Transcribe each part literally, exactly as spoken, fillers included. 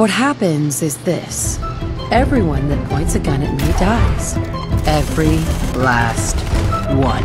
What happens is this. Everyone that points a gun at me dies. Every last one.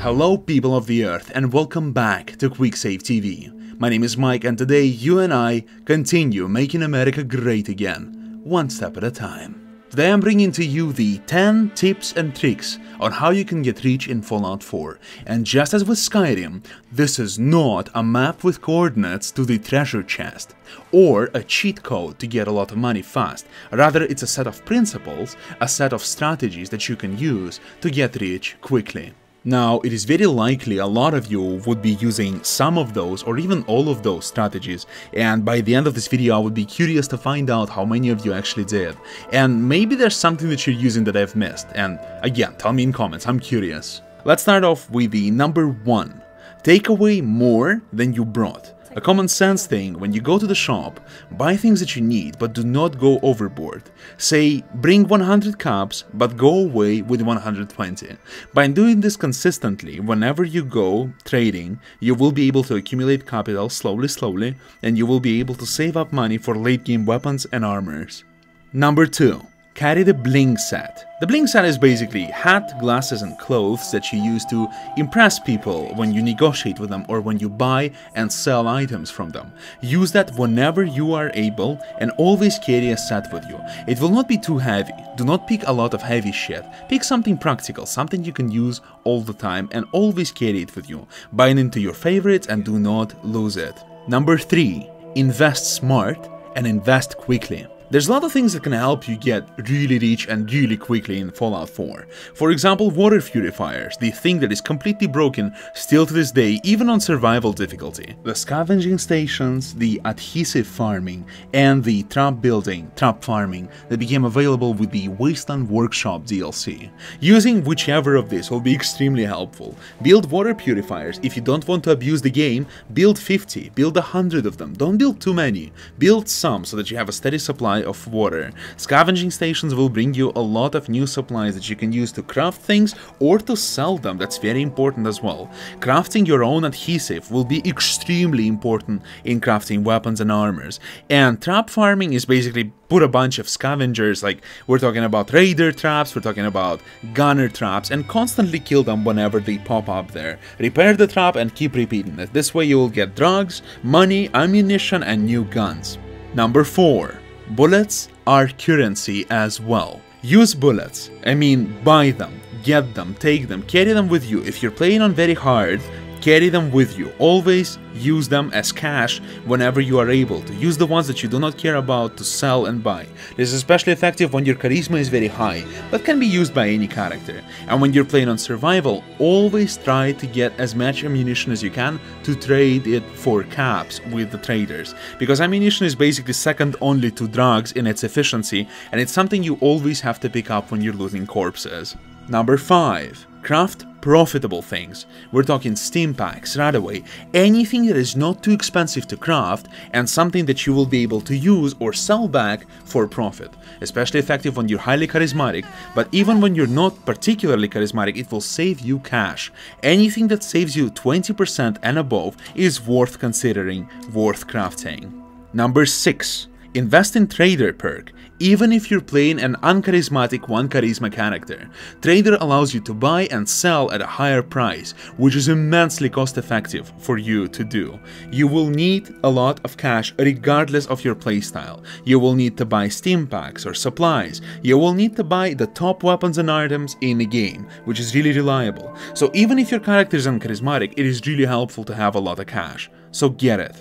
Hello people of the earth and welcome back to QuickSave T V. My name is Mike and today you and I continue making America great again, one step at a time. Today I'm bringing to you the ten tips and tricks on how you can get rich in Fallout four. And just as with Skyrim, this is not a map with coordinates to the treasure chest or a cheat code to get a lot of money fast. Rather, it's a set of principles, a set of strategies that you can use to get rich quickly. Now, it is very likely a lot of you would be using some of those or even all of those strategies, and by the end of this video I would be curious to find out how many of you actually did, and maybe there's something that you're using that I've missed, and again, tell me in comments, I'm curious. Let's start off with the number one, take away more than you brought. A common sense thing, when you go to the shop, buy things that you need, but do not go overboard. Say, bring one hundred cups, but go away with one hundred twenty. By doing this consistently, whenever you go trading, you will be able to accumulate capital slowly, slowly, and you will be able to save up money for late game weapons and armors. Number two. Carry the bling set. The bling set is basically hat, glasses and clothes that you use to impress people when you negotiate with them or when you buy and sell items from them. Use that whenever you are able and always carry a set with you. It will not be too heavy. Do not pick a lot of heavy shit. Pick something practical, something you can use all the time and always carry it with you. Bind into your favorites and do not lose it. Number three. Invest smart and invest quickly. There's a lot of things that can help you get really rich and really quickly in Fallout four. For example, water purifiers, the thing that is completely broken still to this day, even on survival difficulty. The scavenging stations, the adhesive farming, and the trap building, trap farming, that became available with the Wasteland Workshop D L C. Using whichever of these will be extremely helpful. Build water purifiers. If you don't want to abuse the game, build fifty, build one hundred of them. Don't build too many. Build some so that you have a steady supply of water. Scavenging stations will bring you a lot of new supplies that you can use to craft things or to sell them. That's very important as well. Crafting your own adhesive will be extremely important in crafting weapons and armors. And trap farming is basically put a bunch of scavengers, like we're talking about raider traps, we're talking about gunner traps, and constantly kill them whenever they pop up there. Repair the trap and keep repeating it. This way you will get drugs, money, ammunition, and new guns. Number four. Bullets are currency as well. Use bullets. I mean, buy them, get them, take them, carry them with you. If you're playing on very hard, carry them with you. Always use them as cash whenever you are able to. Use the ones that you do not care about to sell and buy. This is especially effective when your charisma is very high, but can be used by any character. And when you're playing on survival, always try to get as much ammunition as you can to trade it for caps with the traders. Because ammunition is basically second only to drugs in its efficiency, and it's something you always have to pick up when you're looting corpses. Number five. Craft profitable things. We're talking steam packs, right away, anything that is not too expensive to craft and something that you will be able to use or sell back for profit. Especially effective when you're highly charismatic, but even when you're not particularly charismatic, it will save you cash. Anything that saves you twenty percent and above is worth considering, worth crafting. Number six. Invest in Trader perk, even if you're playing an uncharismatic one charisma character. Trader allows you to buy and sell at a higher price, which is immensely cost effective for you to do. You will need a lot of cash regardless of your playstyle. You will need to buy steam packs or supplies. You will need to buy the top weapons and items in the game, which is really reliable. So even if your character is uncharismatic, it is really helpful to have a lot of cash. So get it.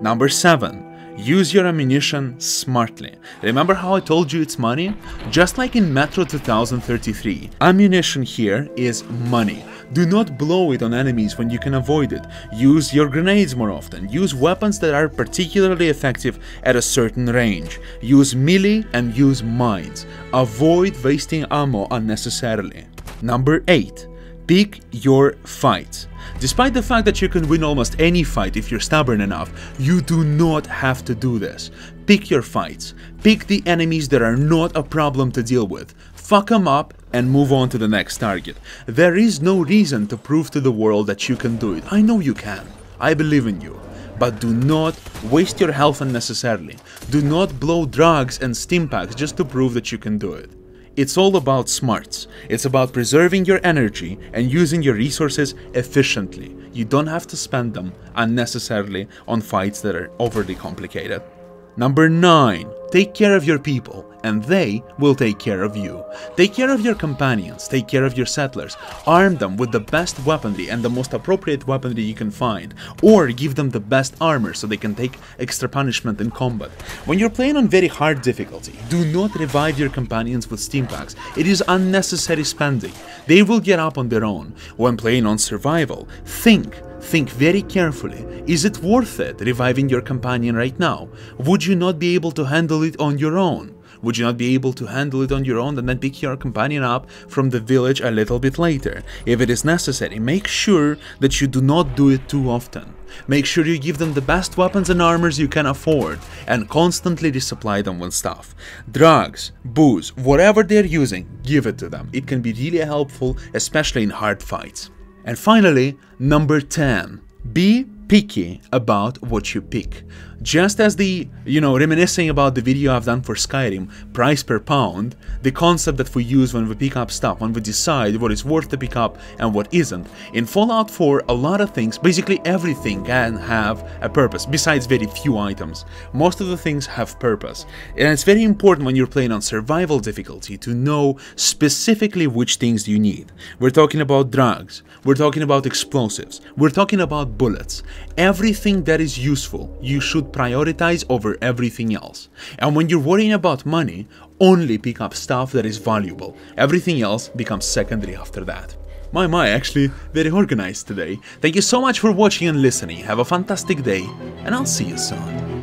Number seven. Use your ammunition smartly. Remember how I told you it's money? Just like in Metro two thousand thirty-three, ammunition here is money. Do not blow it on enemies when you can avoid it. Use your grenades more often. Use weapons that are particularly effective at a certain range. Use melee and use mines. Avoid wasting ammo unnecessarily. Number eight. Pick your fights. Despite the fact that you can win almost any fight if you're stubborn enough, you do not have to do this. Pick your fights. Pick the enemies that are not a problem to deal with. Fuck them up, and move on to the next target. There is no reason to prove to the world that you can do it. I know you can. I believe in you. But do not waste your health unnecessarily. Do not blow drugs and stim packs just to prove that you can do it. It's all about smarts. It's about preserving your energy and using your resources efficiently. You don't have to spend them unnecessarily on fights that are overly complicated. Number nine, take care of your people and they will take care of you. Take care of your companions, take care of your settlers, arm them with the best weaponry and the most appropriate weaponry you can find, or give them the best armor so they can take extra punishment in combat. When you're playing on very hard difficulty, do not revive your companions with steam packs. It is unnecessary spending. They will get up on their own. When playing on survival, think. Think very carefully, is it worth it reviving your companion right now? Would you not be able to handle it on your own? Would you not be able to handle it on your own and then pick your companion up from the village a little bit later? If it is necessary, make sure that you do not do it too often. Make sure you give them the best weapons and armors you can afford and constantly resupply them with stuff. Drugs, booze, whatever they're using, give it to them. It can be really helpful, especially in hard fights. And finally, number ten, be picky about what you pick. Just as the, you know, reminiscing about the video I've done for Skyrim, price per pound, the concept that we use when we pick up stuff, when we decide what is worth to pick up and what isn't. In Fallout four, a lot of things, basically everything can have a purpose, besides very few items. Most of the things have purpose. And it's very important when you're playing on survival difficulty to know specifically which things you need. We're talking about drugs, we're talking about explosives, we're talking about bullets. Everything that is useful, you should prioritize over everything else. And when you're worrying about money, only pick up stuff that is valuable. Everything else becomes secondary after that. My my, actually very organized today. Thank you so much for watching and listening. Have a fantastic day and I'll see you soon.